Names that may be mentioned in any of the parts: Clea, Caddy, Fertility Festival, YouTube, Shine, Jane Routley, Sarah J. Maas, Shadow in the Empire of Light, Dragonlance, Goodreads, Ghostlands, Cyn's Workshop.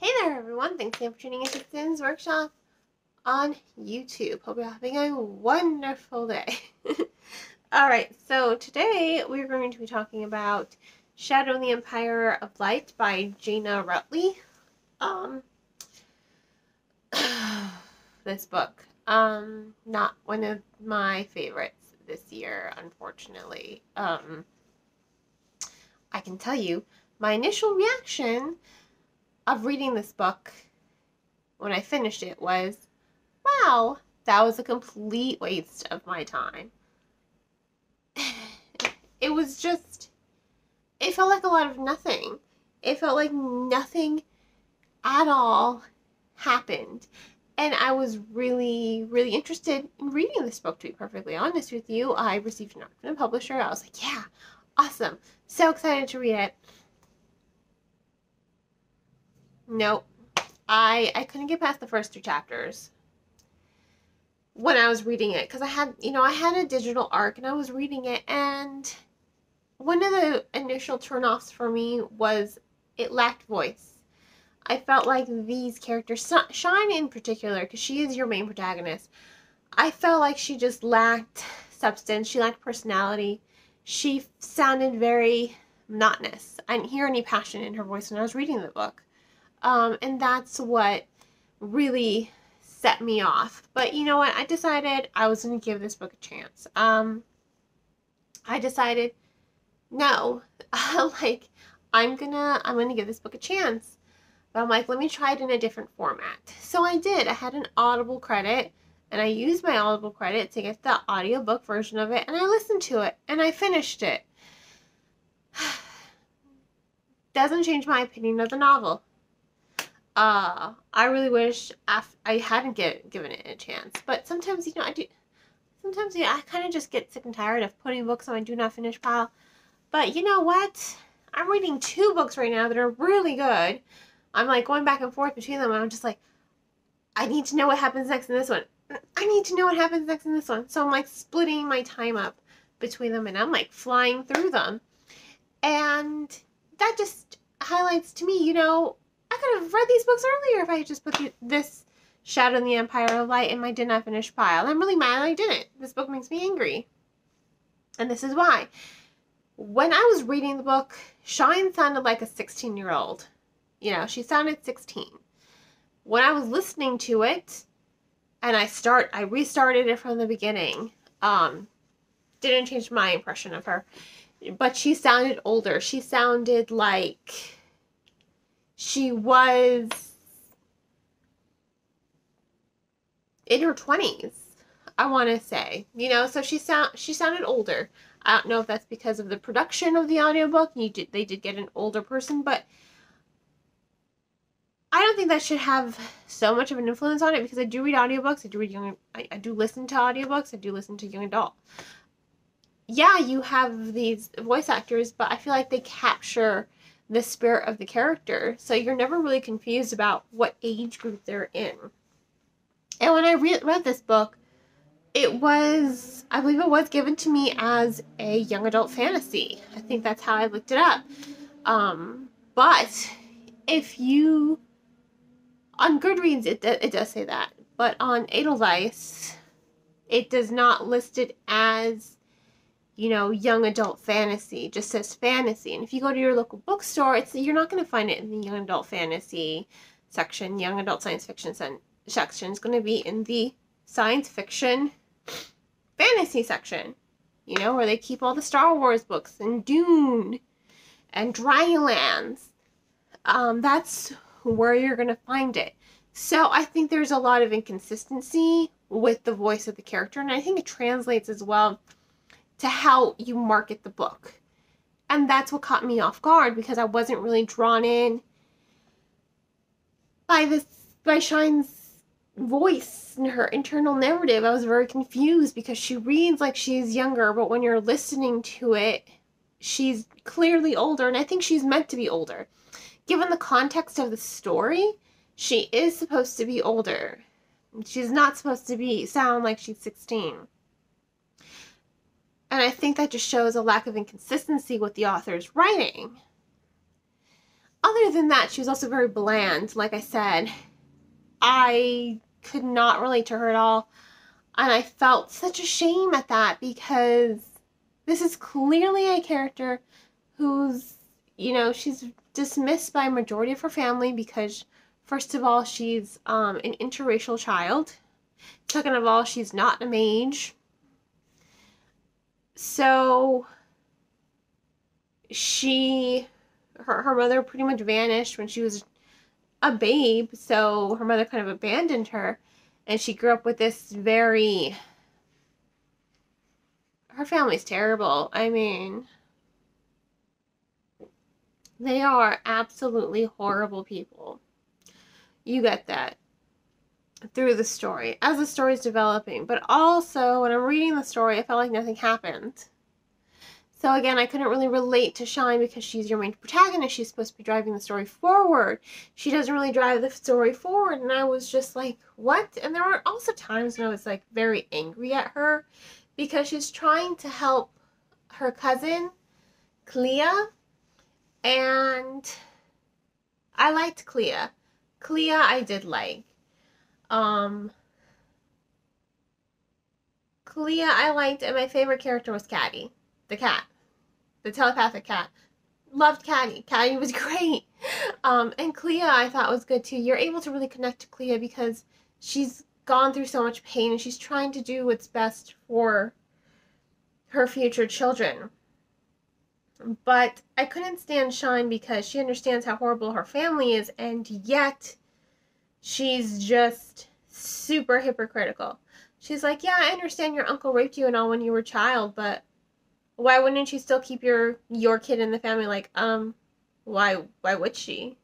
Hey there everyone, thanks again for tuning in to Cyn's Workshop on YouTube. Hope you're having a wonderful day. Alright, so today we're going to be talking about Shadow in the Empire of Light by Jane Routley. This book. Not one of my favorites this year, unfortunately. I can tell you, my initial reaction of reading this book when I finished it was, wow, that was a complete waste of my time. It was just, it felt like a lot of nothing. It felt like nothing at all happened. And I was really, really interested in reading this book, to be perfectly honest with you. I received an offer from a publisher. I was like, yeah, awesome. So excited to read it. Nope. I couldn't get past the first two chapters when I was reading it, because I had, you know, I had a digital arc and I was reading it, and one of the initial turnoffs for me was it lacked voice. I felt like these characters, Shine in particular, because she is your main protagonist, I felt like she just lacked substance, she lacked personality, she sounded very monotonous. I didn't hear any passion in her voice when I was reading the book. And that's what really set me off. But you know what? I decided I was going to give this book a chance. I decided, no, like, I'm gonna give this book a chance. But I'm like, let me try it in a different format. So I did. I had an Audible credit, and I used my Audible credit to get the audiobook version of it, and I listened to it, and I finished it. Doesn't change my opinion of the novel. I really wish I hadn't given it a chance, but sometimes, you know, sometimes, you know, I kind of just get sick and tired of putting books on my do not finish pile. But you know what? I'm reading two books right now that are really good. I'm like going back and forth between them, and I'm just like, I need to know what happens next in this one. I need to know what happens next in this one. So I'm like splitting my time up between them, and I'm like flying through them. And that just highlights to me, you know, I could have read these books earlier if I had just put this Shadow in the Empire of Light in my did not finish pile. I'm really mad I didn't. This book makes me angry. And this is why. When I was reading the book, Shine sounded like a 16-year-old. You know, she sounded 16. When I was listening to it, and I restarted it from the beginning, didn't change my impression of her. But she sounded older. She sounded like she was in her 20s, I want to say. You know, so she sounded older. I don't know if that's because of the production of the audiobook. They did get an older person, but I don't think that should have so much of an influence on it, because I do read audiobooks. I do listen to audiobooks. I do listen to young adult. Yeah, you have these voice actors, but I feel like they capture the spirit of the character, so you're never really confused about what age group they're in. And when I read this book, I believe it was given to me as a young adult fantasy. I think that's how I looked it up. But if you, on Goodreads it does say that, but on Edelweiss it does not list it as, you know, young adult fantasy. It just says fantasy. And if you go to your local bookstore, you're not going to find it in the young adult fantasy section, young adult science fiction section. It's going to be in the science fiction fantasy section, you know, where they keep all the Star Wars books and Dune and Dragonlance. That's where you're going to find it. So I think there's a lot of inconsistency with the voice of the character, and I think it translates as well to how you market the book. And that's what caught me off guard, because I wasn't really drawn in by Shine's voice and her internal narrative. I was very confused, because she reads like she's younger, but when you're listening to it, she's clearly older, and I think she's meant to be older. Given the context of the story, she is supposed to be older. She's not supposed to sound like she's 16. And I think that just shows a lack of inconsistency with the author's writing. Other than that, she was also very bland. Like I said, I could not relate to her at all. And I felt such a shame at that, because this is clearly a character who's, you know, she's dismissed by a majority of her family because, first of all, she's an interracial child. Second of all, she's not a mage. So her mother pretty much vanished when she was a babe, so her mother kind of abandoned her, and she grew up with this very... Her family's terrible. I mean, they are absolutely horrible people. You get that through the story, as the story's developing. But also, when I'm reading the story, I felt like nothing happened. So again, I couldn't really relate to Shine because she's your main protagonist. She's supposed to be driving the story forward. She doesn't really drive the story forward. And I was just like, what? And there were also times when I was like very angry at her because she's trying to help her cousin, Clea. And I liked Clea. Clea I did like. Clea I liked, and my favorite character was Caddy. The cat. The telepathic cat. Loved Caddy. Caddy was great. And Clea I thought was good too. You're able to really connect to Clea because she's gone through so much pain and she's trying to do what's best for her future children. But I couldn't stand Shine because she understands how horrible her family is, and yet she's just super hypocritical. She's like, yeah, I understand your uncle raped you and all when you were a child, but why wouldn't you still keep your kid in the family? Like, why would she?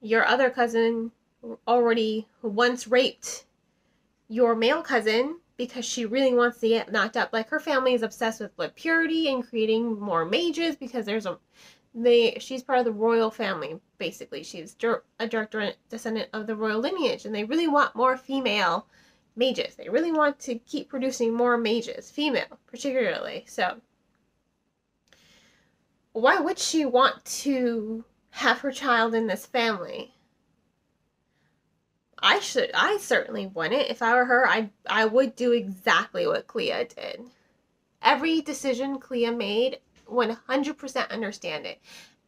Your other cousin already once raped your male cousin, because she really wants to get knocked up. Like, her family is obsessed with blood purity and creating more mages because there's she's part of the royal family, basically. She's a direct descendant of the royal lineage, and they really want more female mages. They really want to keep producing more mages, female particularly. So why would she want to have her child in this family? I certainly wouldn't. If I were her, I would do exactly what Clea did. Every decision Clea made, 100% understand it.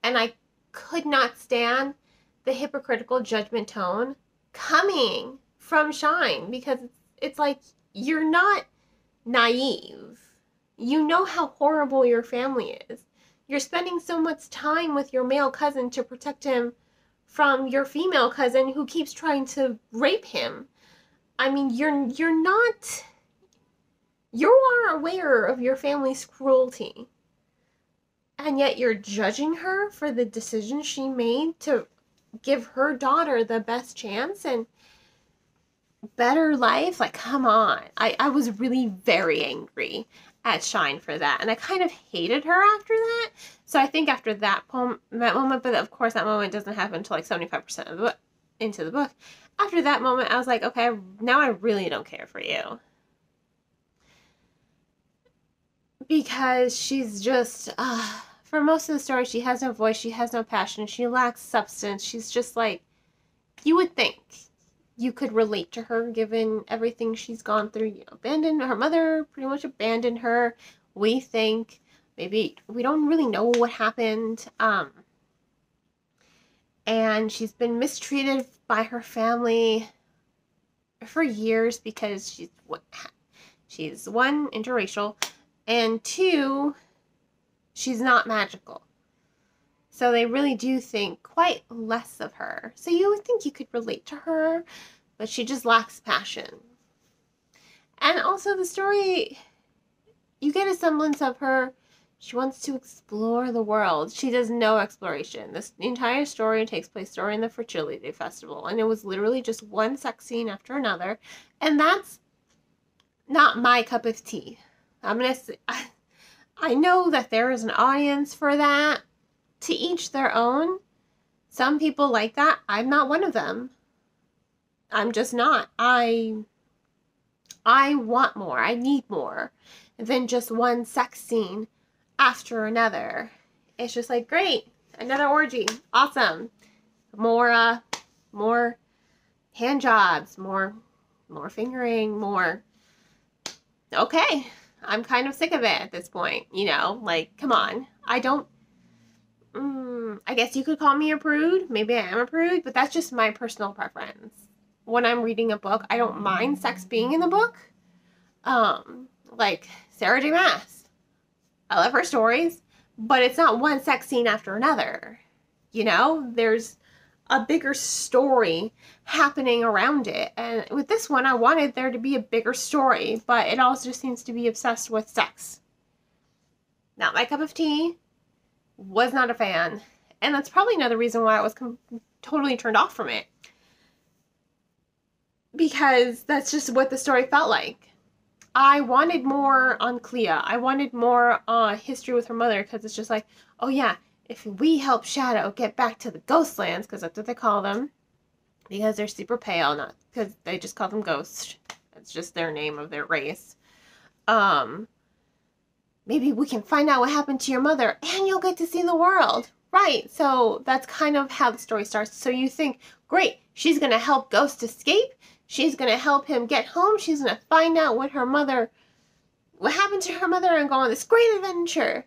And I could not stand the hypocritical judgment tone coming from Shine, because it's like, you're not naive. You know how horrible your family is. You're spending so much time with your male cousin to protect him from your female cousin who keeps trying to rape him. I mean, you are aware of your family's cruelty, and yet you're judging her for the decision she made to give her daughter the best chance and better life. Like, come on. I was really very angry at Shine for that, and I kind of hated her after that. So I think after that moment, but of course that moment doesn't happen until like 75% of the book, into the book. After that moment, I was like, okay, now I really don't care for you, because she's just for most of the story, she has no voice, she has no passion, she lacks substance. She's just like, you would think you could relate to her given everything she's gone through. You know, her mother pretty much abandoned her. We think, maybe, we don't really know what happened. And she's been mistreated by her family for years because she's one, interracial, and two, she's not magical. So they really do think quite less of her. So you would think you could relate to her, but she just lacks passion. And also the story, you get a semblance of her. She wants to explore the world. She does no exploration. This entire story takes place during the Fertility Festival, and it was literally just one sex scene after another. And that's not my cup of tea. I'm gonna say, I know that there is an audience for that. To each their own. Some people like that. I'm not one of them. I'm just not. I want more. I need more than just one sex scene after another. It's just like, great. Another orgy. Awesome. More hand jobs, more fingering, more. Okay. I'm kind of sick of it at this point, you know, like, come on. I don't, I guess you could call me a prude. Maybe I am a prude, but that's just my personal preference. When I'm reading a book, I don't mind sex being in the book. Like Sarah J. Maas. I love her stories, but it's not one sex scene after another. You know, there's a bigger story happening around it. And with this one, I wanted there to be a bigger story, but it also just seems to be obsessed with sex. Not my cup of tea. Was not a fan. And that's probably another reason why I was totally turned off from it. Because that's just what the story felt like. I wanted more on Clea. I wanted more history with her mother, because it's just like, oh yeah, if we help Shadow get back to the Ghostlands, because that's what they call them, because they're super pale, not because they just call them ghosts. That's just their name of their race. Maybe we can find out what happened to your mother, and you'll get to see the world. Right, so that's kind of how the story starts. So you think, great, she's going to help Ghost escape. She's going to help him get home. She's going to find out what her mother, what happened to her mother, and go on this great adventure.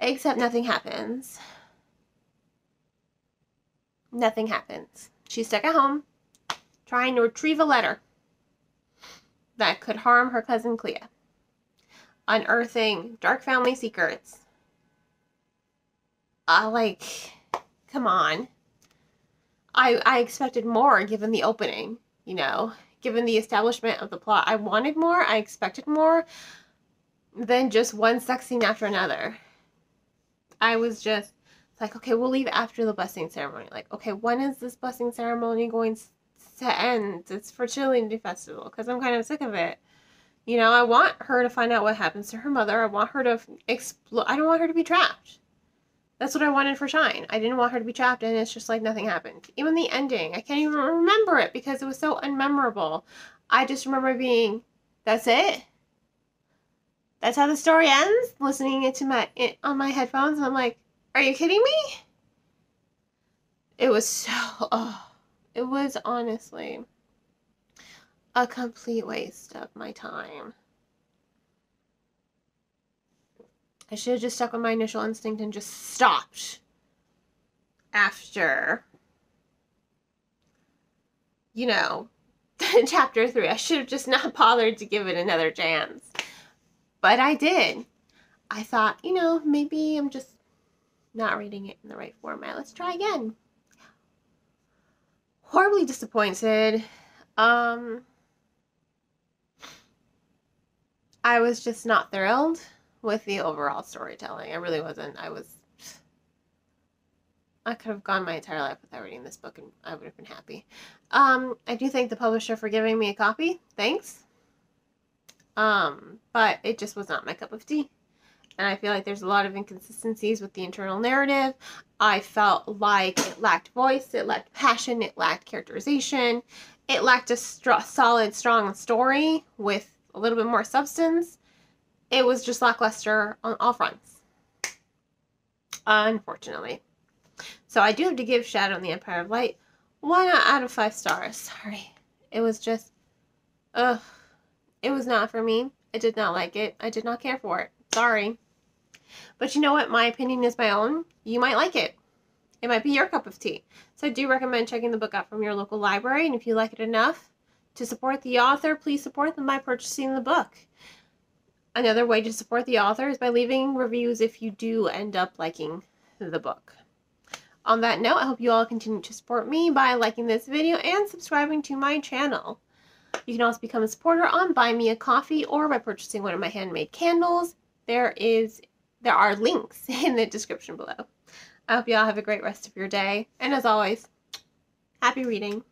Except nothing happens. Nothing happens. She's stuck at home, trying to retrieve a letter that could harm her cousin Clea. Unearthing dark family secrets. Like, come on. I expected more given the opening, you know, given the establishment of the plot. I wanted more. I expected more than just one sex scene after another. I was just like, okay, we'll leave after the blessing ceremony. Like, okay, when is this blessing ceremony going to end? It's Fertility Festival, because I'm kind of sick of it. You know, I want her to find out what happens to her mother. I want her to explore. I don't want her to be trapped. That's what I wanted for Shine. I didn't want her to be trapped, and it's just like nothing happened. Even the ending, I can't even remember it because it was so unmemorable. I just remember being, that's it? That's how the story ends? Listening it to on my headphones, and I'm like, are you kidding me? It was so, oh, it was honestly a complete waste of my time. I should have just stuck with my initial instinct and just stopped after, you know, chapter 3. I should have just not bothered to give it another chance. But I did. I thought, you know, maybe I'm just not reading it in the right format. Let's try again. Horribly disappointed. I was just not thrilled with the overall storytelling. I really wasn't. I could have gone my entire life without reading this book, and I would have been happy. I do thank the publisher for giving me a copy. Thanks. But it just was not my cup of tea. And I feel like there's a lot of inconsistencies with the internal narrative. I felt like it lacked voice, it lacked passion, it lacked characterization, it lacked a solid, strong story with a little bit more substance. It was just lackluster on all fronts, unfortunately. So I do have to give Shadow in the Empire of Light 1 out of 5 stars. Sorry. It was just, ugh. It was not for me. I did not like it. I did not care for it. Sorry. But you know what? My opinion is my own. You might like it. It might be your cup of tea. So I do recommend checking the book out from your local library. And if you like it enough to support the author, please support them by purchasing the book. Another way to support the author is by leaving reviews if you do end up liking the book. On that note, I hope you all continue to support me by liking this video and subscribing to my channel. You can also become a supporter on Buy Me a Coffee or by purchasing one of my handmade candles. There are links in the description below. I hope you all have a great rest of your day. And as always, happy reading.